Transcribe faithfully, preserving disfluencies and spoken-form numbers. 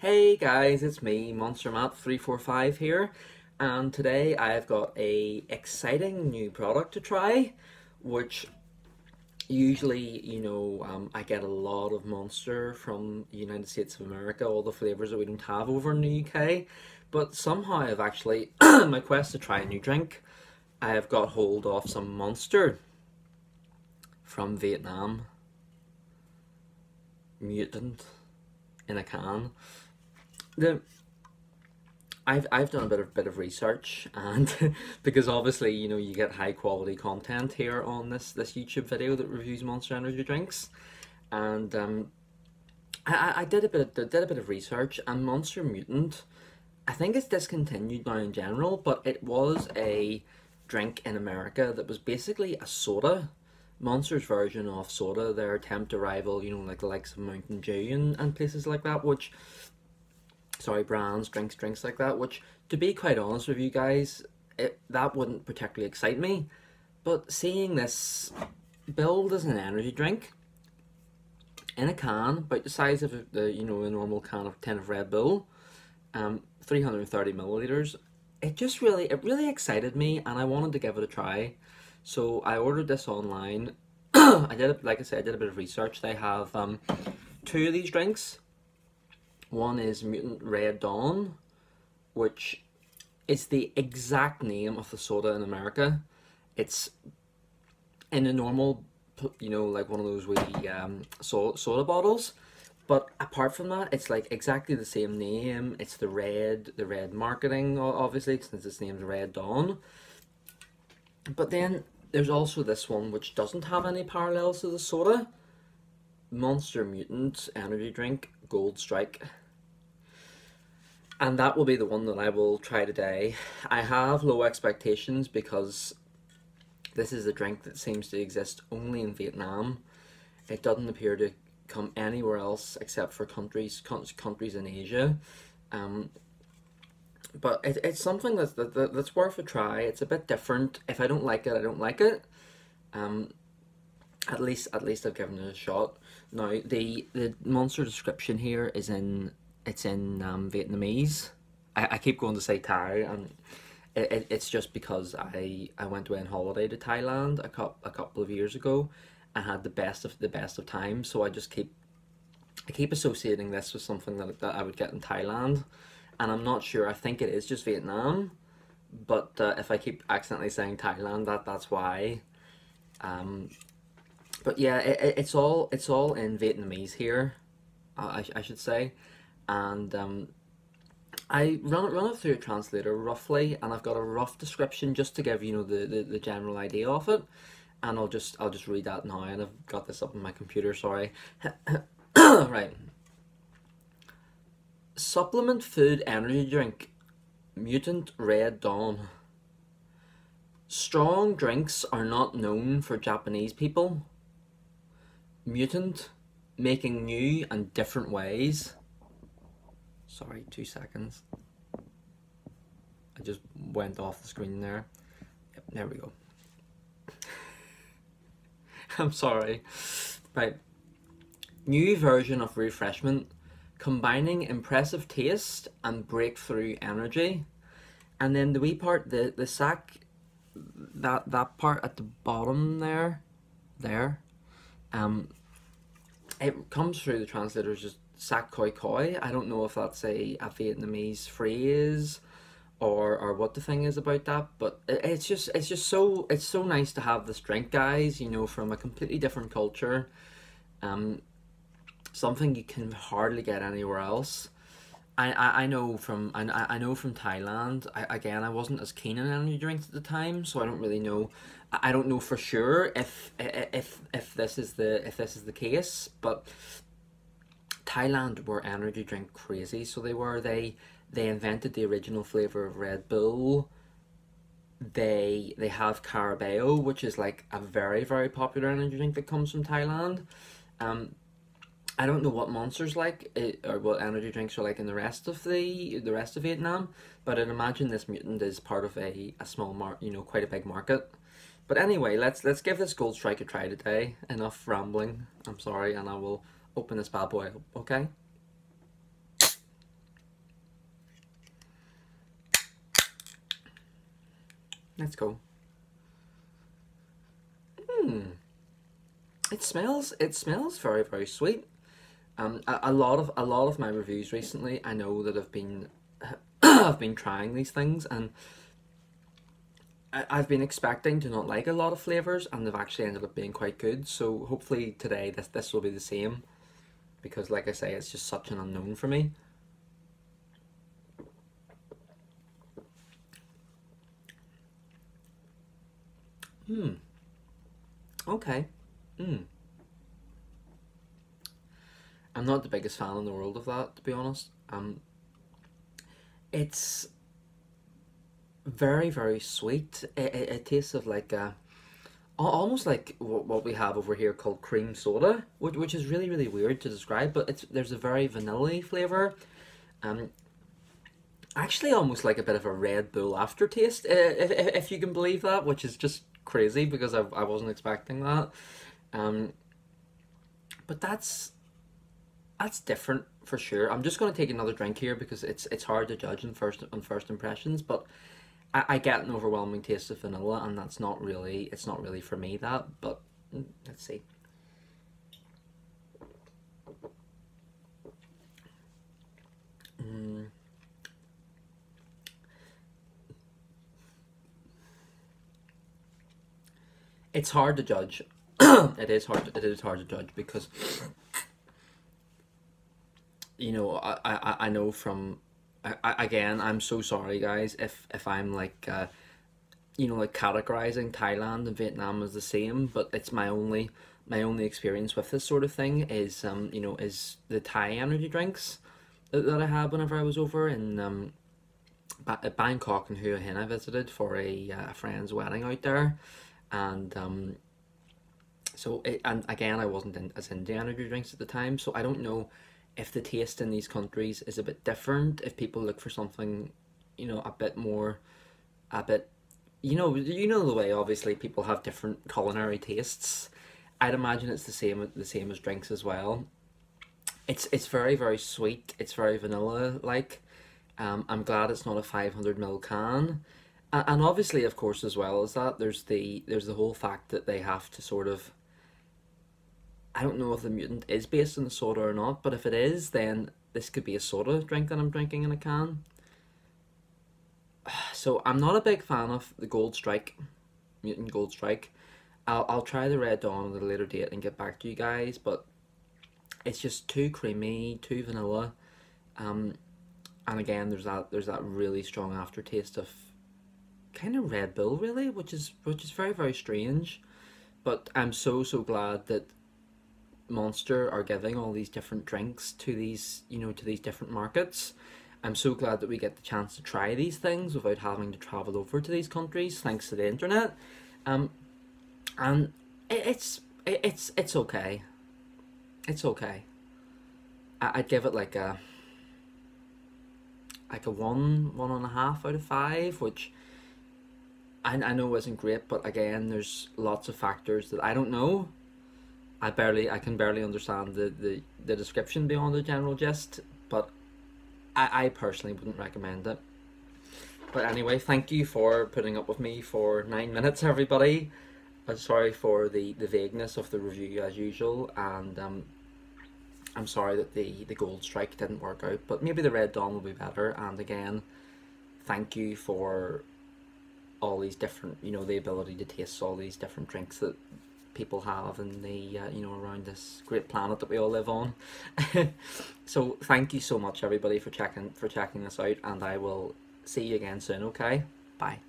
Hey guys, it's me, Monster Map three four five here, and today I've got a exciting new product to try, which usually, you know, um, I get a lot of Monster from the United States of America, all the flavours that we don't have over in the U K, but somehow I've actually, in my quest to try a new drink, I have got hold of some Monster from Vietnam. Mutant in a can. The, I've, I've done a bit of bit of research, and because obviously, you know, you get high quality content here on this this YouTube video that reviews Monster Energy drinks, and um, I, I did a bit of, did a bit of research, and Monster Mutant, I think it's discontinued now in general, but it was a drink in America that was basically a soda. Monster's version of soda, their attempt to rival, you know, like the likes of Mountain Dew and, and places like that, which, sorry, brands, drinks, drinks like that, which, to be quite honest with you guys, it, that wouldn't particularly excite me, but seeing this build as an energy drink, in a can, about the size of, the you know, a normal can of tin of Red Bull, um, three hundred thirty millilitres, it just really, it really excited me, and I wanted to give it a try. So I ordered this online. I did it, like I said, I did a bit of research. They have um, two of these drinks. One is Mutant Red Dawn, which is the exact name of the soda in America. It's in a normal, you know, like one of those wee um, so soda bottles. But apart from that, it's like exactly the same name. It's the red, the red marketing, obviously, since its name's Red Dawn. But then there's also this one which doesn't have any parallels to the soda, Monster Mutant Energy Drink Gold Strike, and that will be the one that I will try today. I have low expectations because this is a drink that seems to exist only in Vietnam. It doesn't appear to come anywhere else except for countries countries in Asia. Um, But it, it's something that's, that, that, that's worth a try. It's a bit different. If I don't like it, I don't like it. Um, at least at least I've given it a shot. Now, the, the Monster description here is in, it's in um, Vietnamese. I, I keep going to say Thai, and it, it, it's just because I, I went away on holiday to Thailand a, co a couple of years ago and had the best of the best of times, so I just keep, I keep associating this with something that, that I would get in Thailand. And I'm not sure, I think it is just Vietnam, but uh, if I keep accidentally saying Thailand, that that's why. Um, but yeah, it, it's all it's all in Vietnamese here, I, I should say, and um, I run it run it through a translator roughly, and I've got a rough description just to give you know the, the, the general idea of it, and I'll just I'll just read that now, and I've got this up on my computer. Sorry, right. Supplement food energy drink, Mutant Red Dawn. Strong drinks are not known for Japanese people. Mutant, making new and different ways. Sorry, two seconds. I just went off the screen there. Yep, there we go. I'm sorry. Right. New version of refreshment. Combining impressive taste and breakthrough energy. And then the wee part, the, the sack, that that part at the bottom there, there, um, it comes through the translators as Sak Khoi Khoi. I don't know if that's a, a Vietnamese phrase or or what the thing is about that, but it, it's just it's just so it's so nice to have this drink, guys. You know, from a completely different culture. Um, Something you can hardly get anywhere else. I, I, I know from I, I know from Thailand. I, again, I wasn't as keen on energy drinks at the time, so I don't really know. I don't know for sure if if if this is the if this is the case. But Thailand were energy drink crazy, so they were. They they invented the original flavor of Red Bull. They they have Carabao, which is like a very very popular energy drink that comes from Thailand. Um. I don't know what Monster's like, or what energy drinks are like in the rest of the the rest of Vietnam, but I'd imagine this Mutant is part of a a small mar you know, quite a big market. But anyway, let's let's give this Gold Strike a try today. Enough rambling, I'm sorry, and I will open this bad boy up. Okay. That's cool. Hmm. It smells. It smells very, very sweet. Um, a, a lot of a lot of my reviews recently, I know that I've been I've been trying these things, and I, I've been expecting to not like a lot of flavors, and they've actually ended up being quite good. So hopefully today this this will be the same, because like I say, it's just such an unknown for me. Hmm. Okay. Hmm. I'm not the biggest fan in the world of that, to be honest. Um, it's very, very sweet. It, it, it tastes of like a, almost like what we have over here called cream soda, which, which is really, really weird to describe. But it's there's a very vanilla-y flavor. Um, actually, almost like a bit of a Red Bull aftertaste, if if, if you can believe that, which is just crazy because I, I wasn't expecting that. Um, but that's. That's different for sure. I'm just going to take another drink here because it's it's hard to judge on first on first impressions. But I, I get an overwhelming taste of vanilla, and that's not really it's not really for me that. But let's see. Mm. It's hard to judge. It is hard. To, it is hard to judge because. You know, I, I, I know from, I, I, again, I'm so sorry guys if, if I'm like, uh, you know, like categorizing Thailand and Vietnam as the same, but it's my only, my only experience with this sort of thing is, um, you know, is the Thai energy drinks that, that I had whenever I was over in um, ba Bangkok and Hua Hin. I visited for a, uh, a friend's wedding out there, and um, so, it, and again, I wasn't in, as into energy drinks at the time, so I don't know if the taste in these countries is a bit different, if people look for something, you know, a bit more, a bit, you know, you know the way obviously people have different culinary tastes. I'd imagine it's the same, the same as drinks as well. It's it's very, very sweet. It's very vanilla like. Um, I'm glad it's not a five hundred mil can, and, and obviously, of course, as well as that, there's the there's the whole fact that they have to sort of. I don't know if the mutant is based on the soda or not, but if it is, then this could be a soda drink that I'm drinking in a can. So I'm not a big fan of the Gold Strike, Mutant Gold Strike. I'll, I'll try the Red Dawn at a later date and get back to you guys, but it's just too creamy, too vanilla. Um, and again, there's that there's that really strong aftertaste of kind of Red Bull, really, which is which is very, very strange. But I'm so, so glad that Monster are giving all these different drinks to these, you know, to these different markets. I'm so glad that we get the chance to try these things without having to travel over to these countries, thanks to the internet. Um, and it, it's it, it's it's okay. It's okay. I, I'd give it like a like a one one and a half out of five, which I I know isn't great, but again, there's lots of factors that I don't know. I barely, I can barely understand the, the, the description beyond the general gist, but I, I personally wouldn't recommend it. But anyway, thank you for putting up with me for nine minutes, everybody. I'm sorry for the, the vagueness of the review as usual, and um, I'm sorry that the, the Gold Strike didn't work out, but maybe the Red Dawn will be better. And again, thank you for all these different, you know, the ability to taste all these different drinks that people have in the uh, you know, around this great planet that we all live on. So thank you so much everybody for checking for checking this out, and I will see you again soon. Okay, bye.